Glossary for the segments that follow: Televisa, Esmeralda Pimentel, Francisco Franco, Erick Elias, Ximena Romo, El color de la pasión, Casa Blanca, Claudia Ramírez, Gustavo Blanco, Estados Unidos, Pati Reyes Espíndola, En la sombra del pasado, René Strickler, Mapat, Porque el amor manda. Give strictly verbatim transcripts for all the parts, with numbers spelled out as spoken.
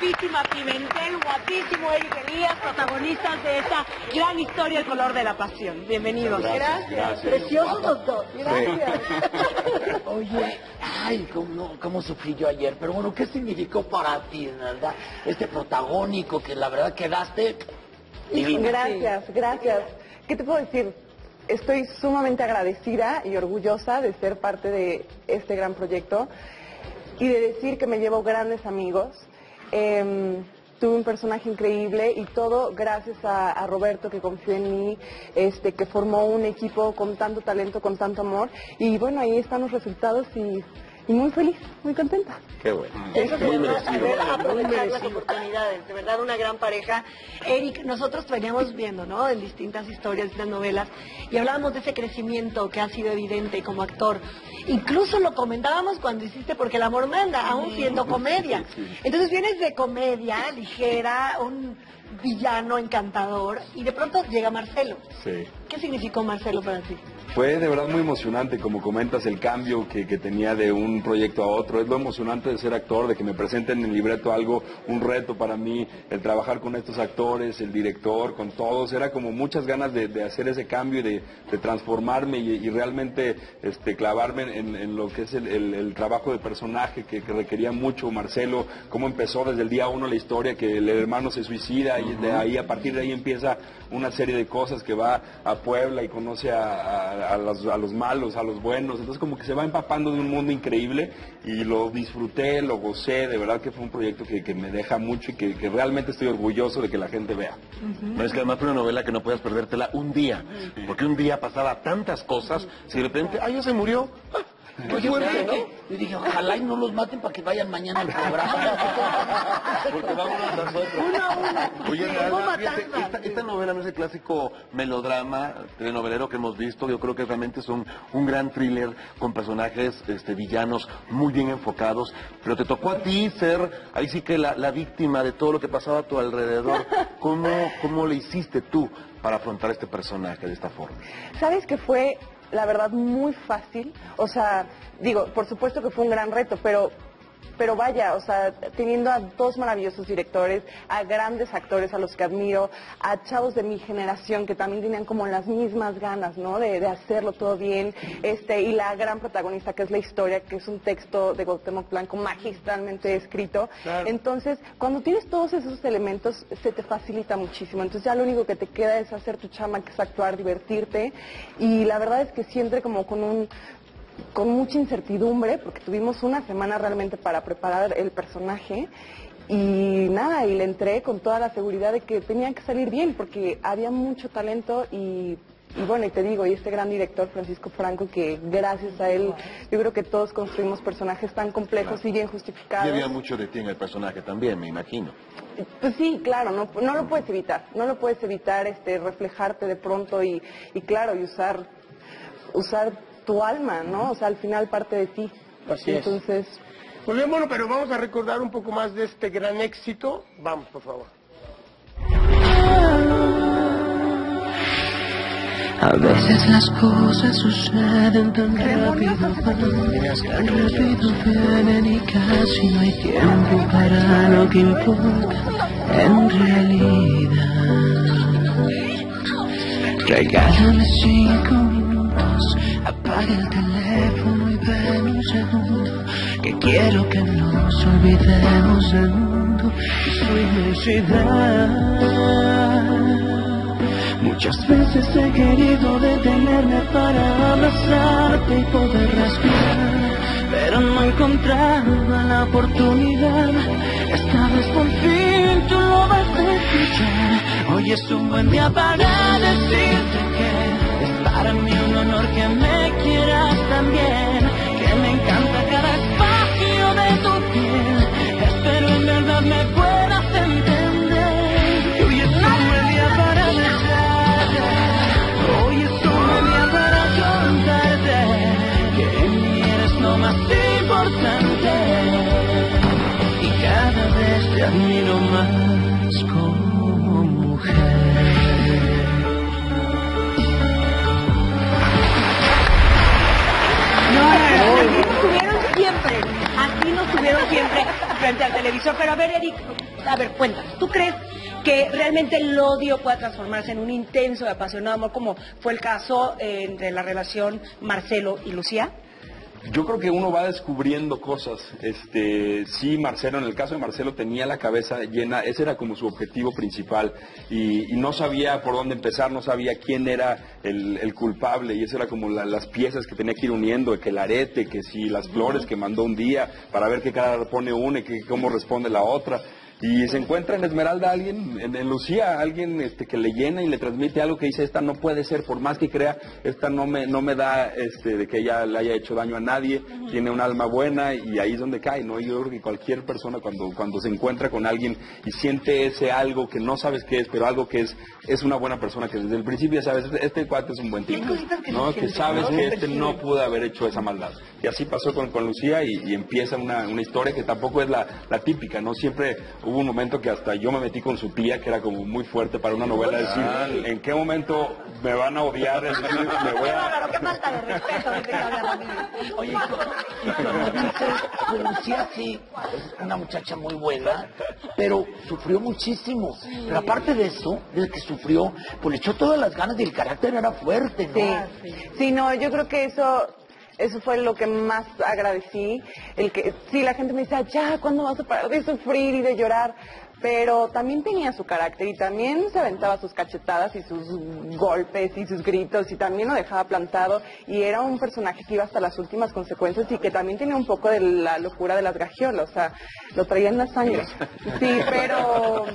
guapísima Pimentel, guapísimo Erick Elias, protagonistas de esta gran historia El color de la pasión. Bienvenidos. Gracias, gracias. Preciosos los dos. Gracias. Sí. Oye, ay, cómo, cómo sufrí yo ayer, pero bueno, ¿qué significó para ti, verdad? Este protagónico que la verdad quedaste divina. Gracias, gracias. ¿Qué te puedo decir? Estoy sumamente agradecida y orgullosa de ser parte de este gran proyecto y de decir que me llevo grandes amigos. Eh, tuve un personaje increíble y todo gracias a, a Roberto, que confió en mí, este, que formó un equipo con tanto talento, con tanto amor. Y bueno, ahí están los resultados y, y muy feliz, muy contenta. Qué bueno. Eso muy merecido. Aprovechar las oportunidades, de verdad una gran pareja. Erick, nosotros veníamos viendo, ¿no?, en distintas historias, en las novelas, y hablábamos de ese crecimiento que ha sido evidente como actor. Incluso lo comentábamos cuando hiciste Porque el amor manda, aún siendo comedia. Entonces vienes de comedia ligera, un villano encantador, y de pronto llega Marcelo. Sí. ¿Qué significó Marcelo para ti? Fue de verdad muy emocionante, como comentas, el cambio que, que tenía de un proyecto a otro. Es lo emocionante de ser actor, de que me presenten en el libreto algo, un reto para mí, el trabajar con estos actores, el director, con todos. Era como muchas ganas de, de hacer ese cambio y de, de transformarme y, y realmente este, clavarme en, en lo que es el, el, el trabajo de personaje que, que requería mucho Marcelo. Cómo empezó desde el día uno la historia, que el hermano se suicida y de ahí, a partir de ahí empieza una serie de cosas, que va a Puebla y conoce a... a A los, a los malos, a los buenos. Entonces como que se va empapando de un mundo increíble y lo disfruté, lo gocé. De verdad que fue un proyecto que, que me deja mucho y que, que realmente estoy orgulloso de que la gente vea. Uh-huh. Pero es que además fue una novela que no podías perdértela un día, uh-huh, porque un día pasaba tantas cosas. Uh-huh. Si de repente, ay, ya se murió. Ah. Pues yo, fuerte, dije, ¿no? yo dije, ojalá y no los maten para que vayan mañana al programa. Porque vamos a nosotros. Una a una. Oye, nada, fíjate, esta, esta novela no es el clásico melodrama telenovelero que hemos visto. Yo creo que realmente es un, un gran thriller con personajes este, villanos muy bien enfocados. Pero te tocó a ti ser, ahí sí que la, la víctima de todo lo que pasaba a tu alrededor. ¿Cómo, cómo le hiciste tú para afrontar este personaje de esta forma? ¿Sabes qué fue? La verdad, muy fácil. O sea, digo, por supuesto que fue un gran reto, pero pero vaya, o sea, teniendo a dos maravillosos directores, a grandes actores a los que admiro, a chavos de mi generación que también tenían como las mismas ganas, ¿no?, de, de hacerlo todo bien, este y la gran protagonista que es la historia, que es un texto de Gustavo Blanco magistralmente escrito. Claro. Entonces, cuando tienes todos esos elementos, se te facilita muchísimo. Entonces ya lo único que te queda es hacer tu chamba, que es actuar, divertirte, y la verdad es que siempre como con un... con mucha incertidumbre, porque tuvimos una semana realmente para preparar el personaje y nada, y le entré con toda la seguridad de que tenía que salir bien, porque había mucho talento y, y bueno, y te digo, y este gran director Francisco Franco, que gracias a él yo creo que todos construimos personajes tan complejos, claro, y bien justificados. Y había mucho de ti en el personaje también, me imagino. Pues sí, claro, no, no lo puedes evitar, no lo puedes evitar, este, reflejarte de pronto y, y claro, y usar, usar... tu alma, ¿no? O sea, al final parte de ti. Así es. Entonces... Muy bien, bueno, pero vamos a recordar un poco más de este gran éxito. Vamos, por favor. A veces las cosas suceden tan rápido, tan rápido vienen y casi no hay tiempo para lo que importa en realidad. Regálame cinco minutos, apaga el teléfono y ven un segundo, que quiero que nos olvidemos del mundo y su inmensidad. Muchas veces he querido detenerme para abrazarte y poder respirar, pero no encontraba la oportunidad. Esta vez por fin tú lo vas a escuchar. Hoy es un buen día para decirte que es para mí un honor que me también, que me encanta cada espacio de tu piel. Espero en verdad me puedas entender. Hoy es un buen día para besarte, hoy es un buen día para contarte que en mí eres lo más importante y cada vez te admiro más como mujer. Así nos tuvieron siempre, así nos tuvieron siempre, frente al televisor. Pero a ver, Erick, a ver, cuéntanos, ¿tú crees que realmente el odio pueda transformarse en un intenso y apasionado amor, como fue el caso eh, entre la relación Marcelo y Lucía? Yo creo que uno va descubriendo cosas. Este, sí, Marcelo, en el caso de Marcelo, tenía la cabeza llena, ese era como su objetivo principal, y, y no sabía por dónde empezar, no sabía quién era el, el culpable, y eso era como la, las piezas que tenía que ir uniendo, que el arete, que si las flores que mandó un día, para ver qué cara pone una y que, cómo responde la otra. Y se encuentra en Esmeralda alguien, en, en Lucía, alguien este, que le llena y le transmite algo que dice, esta no puede ser, por más que crea, esta no me, no me da este, de que ella le haya hecho daño a nadie, uh-huh. Tiene un alma buena, y ahí es donde cae, ¿no? Yo creo que cualquier persona cuando, cuando se encuentra con alguien y siente ese algo que no sabes qué es, pero algo que es, es una buena persona, que desde el principio sabes, este cuate es un buen tipo, que ¿no? Que sabes no, que este no pudo haber hecho esa maldad. Y así pasó con, con Lucía, y, y empieza una, una historia que tampoco es la, la típica, ¿no? Siempre hubo un momento que hasta yo me metí con su tía, que era como muy fuerte para una novela, decir, ¿en qué momento me van a odiar? Decir, me voy a... ¡Qué falta de respeto! Oye, como dice, Lucía sí, es una muchacha muy buena, pero sufrió muchísimo. Sí. Pero aparte de eso, desde que sufrió, pues le echó todas las ganas, y el carácter era fuerte, ¿no? Sí, sí, no, yo creo que eso... Eso fue lo que más agradecí, el que sí, la gente me dice, ya, ¿cuándo vas a parar de sufrir y de llorar? Pero también tenía su carácter, y también se aventaba sus cachetadas y sus golpes y sus gritos, y también lo dejaba plantado, y era un personaje que iba hasta las últimas consecuencias, y que también tenía un poco de la locura de las gagiolas, o sea, lo traía en la sangre. Sí, pero,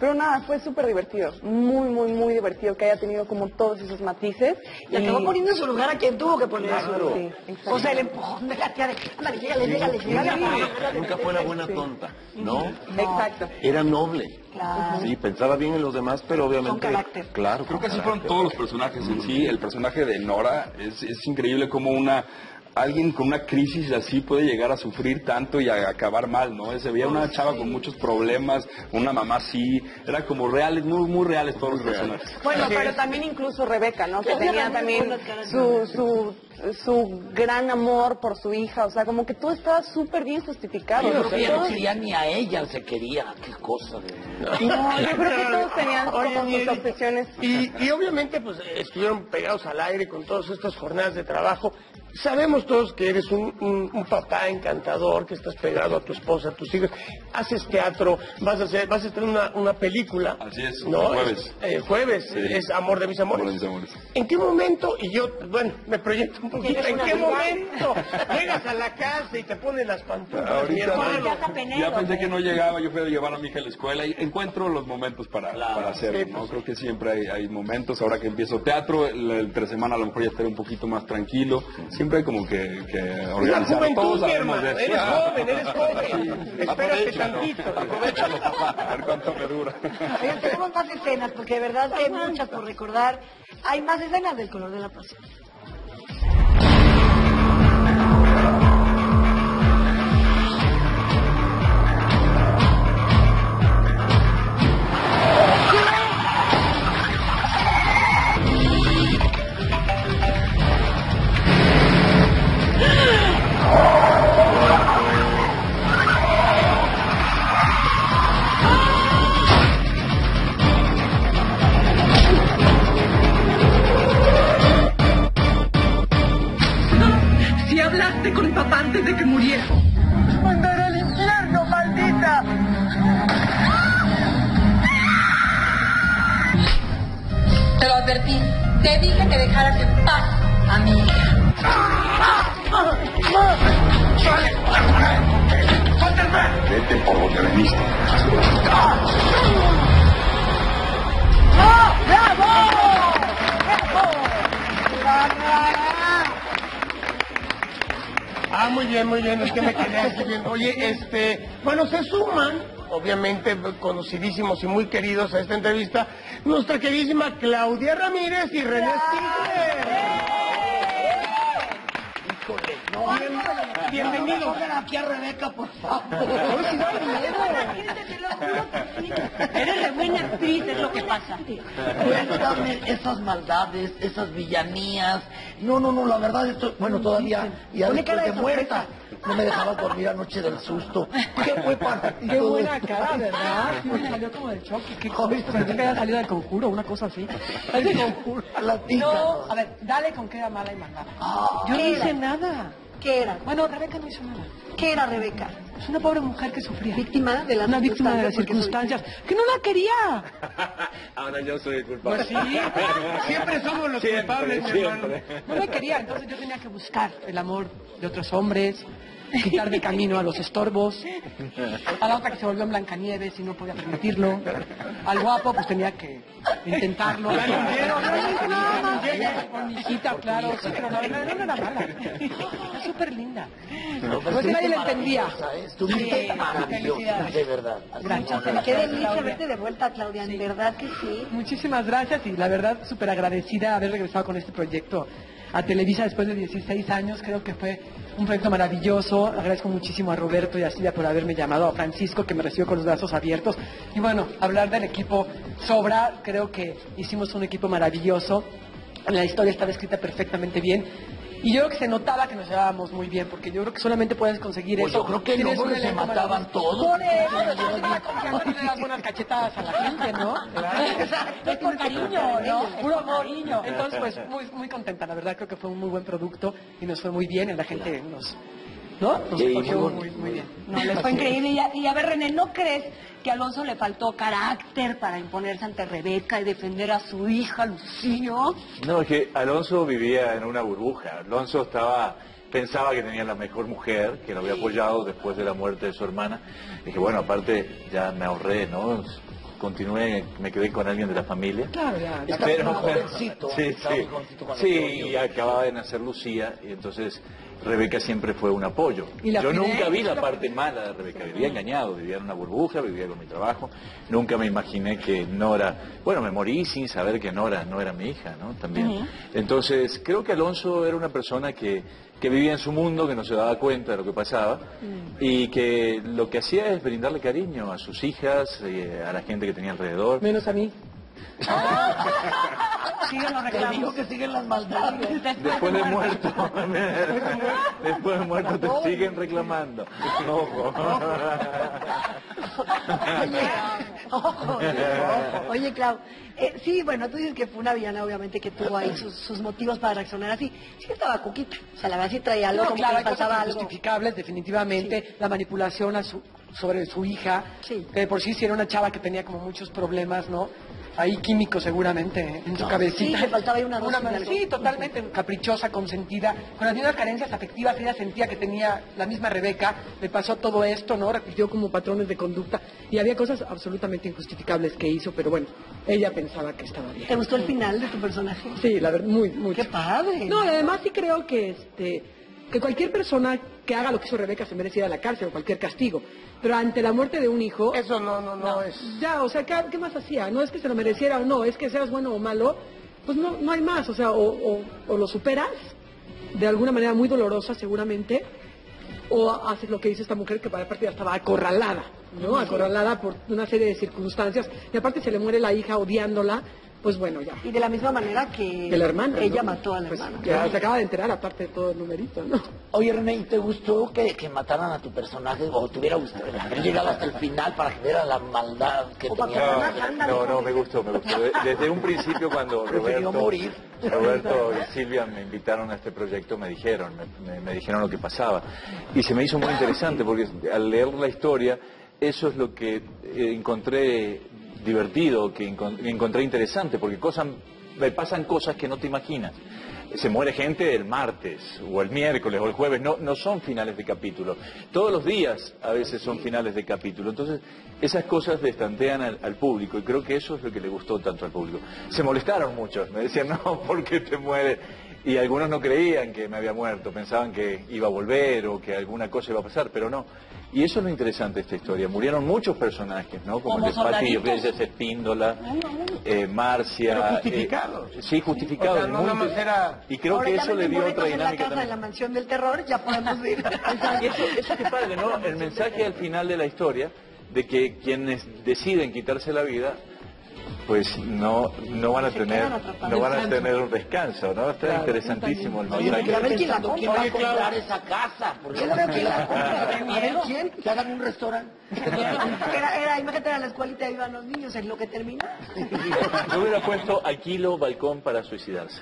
pero nada, fue súper divertido, muy, muy, muy divertido que haya tenido como todos esos matices. Y, y... acabó poniendo en su lugar a quien tuvo que poner en su lugar. Sí, o sea, el empujón de la tía de, ándale, llegale, llegale, llegale. Nunca fue la buena tonta, ¿no? Exacto. Era noble, claro. Sí, pensaba bien en los demás, pero obviamente... Con carácter. Claro, creo que así fueron todos los personajes en sí. El personaje de Nora es, es increíble, como una... alguien con una crisis así puede llegar a sufrir tanto y a acabar mal, ¿no? Se veía una chava con muchos problemas, una mamá así, era como reales, muy, muy reales todos los personajes. Bueno, pero también incluso Rebeca, ¿no? Que tenía también su, su, su gran amor por su hija, o sea, como que todo estaba súper bien justificado. Yo creo que ya no quería ni a ella, se quería, qué cosa. No, yo creo que todos tenían como sus obsesiones. Y, y obviamente, pues, estuvieron pegados al aire con todas estas jornadas de trabajo. Sabemos todos que eres un, un, un papá encantador, que estás pegado a tu esposa, a tus hijos, haces teatro, vas a hacer, vas a hacer una, una película. Así es, ¿no? El jueves. Es, eh, jueves, sí. Es Amor de mis amores. Amor de mis amores. ¿En qué momento, y yo, bueno, me proyecto un poquito, en qué momento llegas a la casa y te ponen las pantuflas? Ahorita no, ya, ya pensé que no llegaba, yo fui a llevar a mi hija a la escuela y encuentro los momentos para, claro, para hacerlo, sí, ¿no? Pues, creo que siempre hay, hay momentos, ahora que empiezo teatro, el, el tres semanas a lo mejor ya estaré un poquito más tranquilo. Siempre como que, que organizar. La juventud, mi hermano, eres joven, eres joven. Sí. Espérate tantito. Aprovechalo, papá, a ver cuánto me dura. Oigan, tenemos más escenas, porque de verdad hay muchas por recordar. Hay más escenas del color de la pasión. Obviamente conocidísimos y muy queridos a esta entrevista, nuestra queridísima Claudia Ramírez y René Strickler. Híjole, no, bien, bienvenido. Pongan aquí a Rebeca, por favor. Eres la buena actriz, es lo que pasa. Cuéntame esas maldades, esas villanías. No, no, no, la verdad, esto, bueno, todavía, ya después de muerta. No me dejaba dormir anoche del susto. ¿Qué fue para ti? Qué buena esto? Cara, ¿verdad? Sí, me salió como del choque. ¿Qué cosa? Que haya salido del conjuro, una cosa así. El conjuro, la tita. No, a ver, dale con que era mala y mala. Oh, Yo no era? hice nada. ¿Qué era? Bueno, Rebeca no hizo nada. ¿Qué era Rebeca? Es una pobre mujer que sufría. Víctima de las una víctima de las circunstancias. Soy... ¡Que no la quería! Ahora yo soy el culpable. Pues sí. Siempre somos los siempre, culpables, siempre. hermano. No la quería, entonces yo tenía que buscar el amor de otros hombres, quitar de camino a los estorbos, a la otra que se volvió en Blancanieves y no podía permitirlo, al guapo pues tenía que intentarlo. La niñera, la niñera, con mi hijita, claro, sí, pero no, no, no era mala, era súper linda. Pues nadie la entendía. Estuviste maravillosa, de verdad. Gracias. Qué delicia verte de vuelta, Claudia, en verdad que sí. Muchísimas gracias y la verdad súper agradecida de haber regresado con este proyecto a Televisa después de dieciséis años. Creo que fue un proyecto maravilloso. Agradezco muchísimo a Roberto y a Silvia por haberme llamado, a Francisco que me recibió con los brazos abiertos. Y bueno, hablar del equipo sobra. Creo que hicimos un equipo maravilloso. La historia estaba escrita perfectamente bien. Y yo creo que se notaba que nos llevábamos muy bien, porque yo creo que solamente puedes conseguir pues eso. Yo creo que no, porque se mataban más... todos. Por eso, yo tengo la confianza que le das buenas cachetadas a la gente, ¿no? Claro. Exacto. Es con cariño, ¿no? Es puro amor. Cariño. Entonces, pues, muy, muy contenta. La verdad, creo que fue un muy buen producto y nos fue muy bien. La gente claro. nos... ¿No? Nos sí, cogió muy, muy, muy bien. No, les fue increíble. Y a, y a ver, René, ¿no crees que a Alonso le faltó carácter para imponerse ante Rebeca y defender a su hija, Lucillo? No, es que Alonso vivía en una burbuja. Alonso estaba, pensaba que tenía la mejor mujer, que lo había apoyado después de la muerte de su hermana. Dije, bueno, aparte ya me ahorré, ¿no? Continué, me quedé con alguien de la familia. Claro, ya, ya. Pero, jovencito. Sí, sí. Sí, y acababa de nacer Lucía, y entonces Rebeca siempre fue un apoyo. Yo nunca vi la parte mala de Rebeca, vivía engañado, vivía en una burbuja, vivía con mi trabajo. Nunca me imaginé que Nora... Bueno, me morí sin saber que Nora no era mi hija, ¿no? También. Entonces, creo que Alonso era una persona que, que vivía en su mundo, que no se daba cuenta de lo que pasaba, y que lo que hacía es brindarle cariño a sus hijas, eh, a la gente que que tenía alrededor. Menos a mí. Siguen los reclamos. Te digo que siguen las maldades. Después de muerto. Después de muerto te siguen reclamando. Ojo. Oye, ojo, ojo. Oye, Clau. Eh, sí, bueno, tú dices que fue una villana, obviamente, que tuvo ahí sus, sus motivos para reaccionar así. Sí que estaba cuquita. O sea, la verdad sí traía algo. No, claro, hay cosas injustificables, definitivamente. Sí. La manipulación a su... sobre su hija, sí. que de por sí, sí era una chava que tenía como muchos problemas, ¿no? Ahí químico seguramente, ¿eh? en no. su cabecita. Sí, le faltaba ahí una, una man... Sí, totalmente caprichosa, consentida, con las mismas carencias afectivas, ella sentía que tenía la misma Rebeca, le pasó todo esto, ¿no? Repitió como patrones de conducta y había cosas absolutamente injustificables que hizo, pero bueno, ella pensaba que estaba bien. ¿Te gustó el final de tu personaje? Sí, la verdad, muy, muy. ¡Qué padre! No, además sí creo que este... que cualquier persona que haga lo que hizo Rebeca se merece ir a la cárcel o cualquier castigo. Pero ante la muerte de un hijo... Eso no, no, no, no es... Ya, o sea, ¿qué, qué más hacía? No es que se lo mereciera o no, es que seas bueno o malo, pues no, no hay más. O sea, o, o, o lo superas de alguna manera muy dolorosa seguramente, o haces lo que dice esta mujer que para partir ya estaba acorralada, ¿no? Acorralada por una serie de circunstancias. Y aparte se le muere la hija odiándola. Pues bueno, ya. Y de la misma manera que, que la hermana, ella ¿no? mató a la pues, hermana. Que se acaba de enterar, aparte de todo el numerito, ¿no? Oye, René, ¿y te gustó que, que mataran a tu personaje? ¿O te hubiera gustado haber llegado hasta el final para que viera la maldad que tenía? No, no, no, me gustó, me gustó. Desde un principio cuando Roberto, morir. Roberto y Silvia me invitaron a este proyecto, me dijeron, me, me, me dijeron lo que pasaba. Y se me hizo muy interesante porque al leer la historia, eso es lo que encontré... divertido, que encontré interesante, porque cosas, me pasan cosas que no te imaginas. Se muere gente el martes, o el miércoles, o el jueves, no, no son finales de capítulo. Todos los días a veces son finales de capítulo. Entonces, esas cosas destantean al, al público, y creo que eso es lo que le gustó tanto al público. Se molestaron muchos, me decían, no, ¿por qué te mueres? Y algunos no creían que me había muerto, pensaban que iba a volver o que alguna cosa iba a pasar, pero no. Y eso es lo interesante de esta historia. Murieron muchos personajes, ¿no? Como, Como el de Pati Reyes Espíndola, eh, Marcia... Pero justificados. Eh, sí, justificados. O sea, no, no era... Y creo que eso le dio otra dinámica en la casa también. De la mansión del terror, ya podemos ir. Y eso, eso que padre, ¿no? El mensaje al final de la historia de que quienes deciden quitarse la vida... pues no no van a tener no van a tener un descanso, ¿no? Está interesantísimo el mensaje. A ver quién la compra, a comprar esa casa, porque no veo quién la compra. A ver quién, que hagan un restaurante. Era, era, imagínate, era la escuelita, iban los niños, es lo que termina. Yo hubiera puesto a Kilo balcón para suicidarse.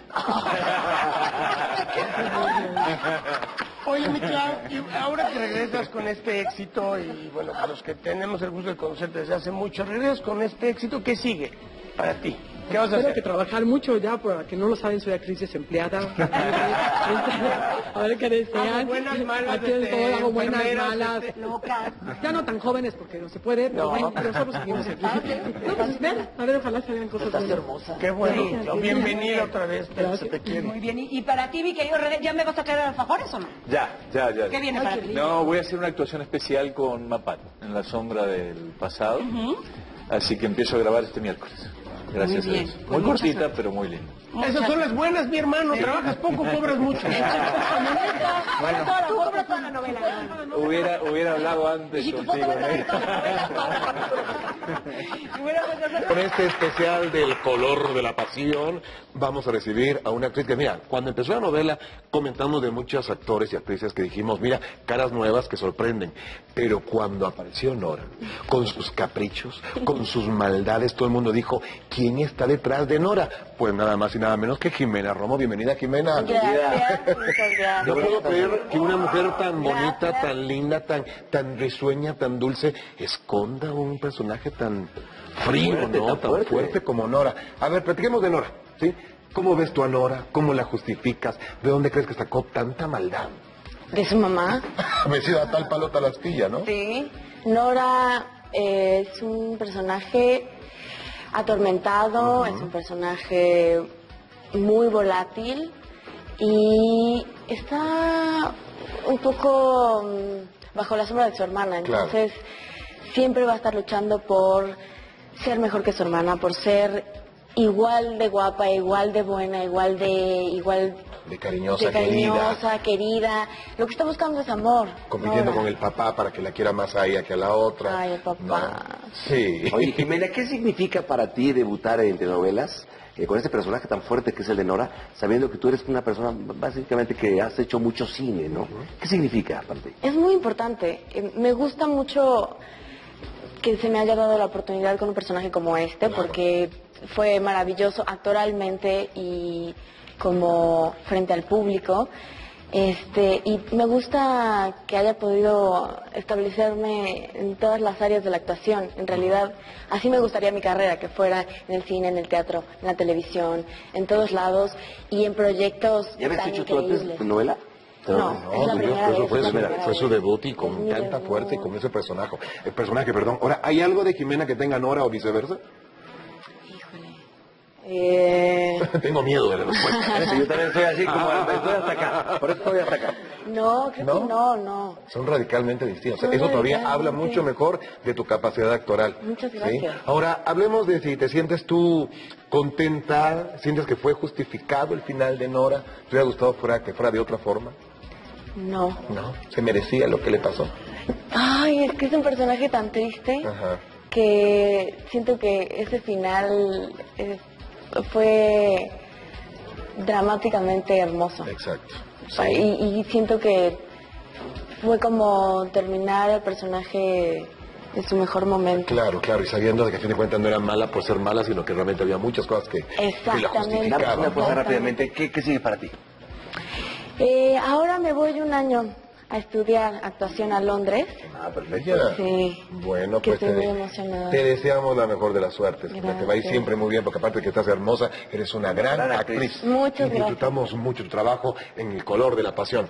Oye, mi Clau, ahora que regresas con este éxito, y bueno, para los que tenemos el gusto de conocerte desde hace mucho, regresas con este éxito, ¿qué sigue para ti? ¿Qué vas a hacer? Tengo que trabajar mucho ya, porque no lo saben, soy actriz desempleada. A ver qué desean. Buenas, malas, hago buenas, malas, locas. Ya no tan jóvenes, porque no se puede, pero bueno, nosotros seguimos aquí. No, pues ven, a ver, ojalá salgan cosas buenas. Estás hermosa. Qué bueno. Bienvenida otra vez, se te quiere. Muy bien, y para ti, mi querido René, ¿ya me vas a traer alfajores o no? Ya, ya, ya. ¿Qué viene para ti? No, voy a hacer una actuación especial con Mapat, En la sombra del pasado. Así que empiezo a grabar este miércoles. Gracias a Dios. Muy cortita, pero muy linda. Esas son las buenas, mi hermano. Trabajas poco, cobras mucho. Bueno, tú cobras toda la novela. Hubiera, hubiera hablado antes contigo. Con este especial del color de la pasión, vamos a recibir a una actriz que, mira, cuando empezó la novela, comentamos de muchos actores y actrices que dijimos, mira, caras nuevas que sorprenden. Pero cuando apareció Nora, con sus caprichos, con sus maldades, todo el mundo dijo, ¿quién está detrás de Nora? Pues nada más y nada menos que Ximena Romo. Bienvenida, Ximena. Gracias, muchas gracias. No puedo creer que una mujer tan bonita, gracias, tan linda, tan, tan risueña, tan dulce, esconda un personaje tan frío, fuerte, ¿no? Tan, tan fuerte. fuerte como Nora. A ver, platiquemos de Nora, ¿sí? ¿Cómo ves tú a Nora? ¿Cómo la justificas? ¿De dónde crees que sacó tanta maldad? De su mamá. Vencida tal palo, tal astilla, ¿no? Sí. Nora eh, es un personaje atormentado, uh-huh, es un personaje muy volátil y está un poco bajo la sombra de su hermana, entonces claro, siempre va a estar luchando por ser mejor que su hermana, por ser igual de guapa, igual de buena, igual de igual de cariñosa, de cariñosa querida. querida. Lo que está buscando es amor. Compitiendo con el papá para que la quiera más a ella que a la otra. Ay, el papá. No. Sí. Oye, Ximena, ¿qué significa para ti debutar en telenovelas eh, con este personaje tan fuerte que es el de Nora, sabiendo que tú eres una persona básicamente que has hecho mucho cine, ¿no? ¿Qué significa para ti? Es muy importante. Me gusta mucho que se me haya dado la oportunidad con un personaje como este, claro, porque fue maravilloso actoralmente y como frente al público, este, y me gusta que haya podido establecerme en todas las áreas de la actuación. En realidad, así me gustaría mi carrera, que fuera en el cine, en el teatro, en la televisión, en todos lados y en proyectos tan increíbles. ¿Ya habías hecho tú antes novela? No, no, es la primera vez, fue, fue, fue su debut y con es tanta fuerza y con ese personaje, el personaje, perdón. Ahora, ¿hay algo de Ximena que tenga Nora o viceversa? Eh... Tengo miedo de la respuesta. Yo también soy así, como estoy hasta acá. Por eso estoy hasta acá. No, creo ¿No? que no, no. Son radicalmente distintos. Son eso todavía habla mucho mejor de tu capacidad actoral. Muchas gracias. ¿Sí? Ahora, hablemos de si te sientes tú contenta, sientes que fue justificado el final de Nora. ¿Te hubiera gustado fuera, que fuera de otra forma? No. No, se merecía lo que le pasó. Ay, es que es un personaje tan triste, ajá, que siento que ese final es... fue dramáticamente hermoso. Exacto. Sí. Y, y siento que fue como terminar el personaje en su mejor momento. Claro, claro, y sabiendo de que a fin de cuentas no era mala por ser mala, sino que realmente había muchas cosas que, que la justificaban. Dame una cosa rápidamente, ¿qué, qué sigue para ti? Eh, ahora me voy un año a estudiar actuación a Londres. Ah, perfecto. Sí. Bueno, que pues estoy te, muy emocionada. Te deseamos la mejor de las suertes. Que te vaya siempre muy bien, porque aparte de que estás hermosa, eres una gran, gran actriz. actriz. Muchas gracias. Disfrutamos mucho tu trabajo en El color de la pasión.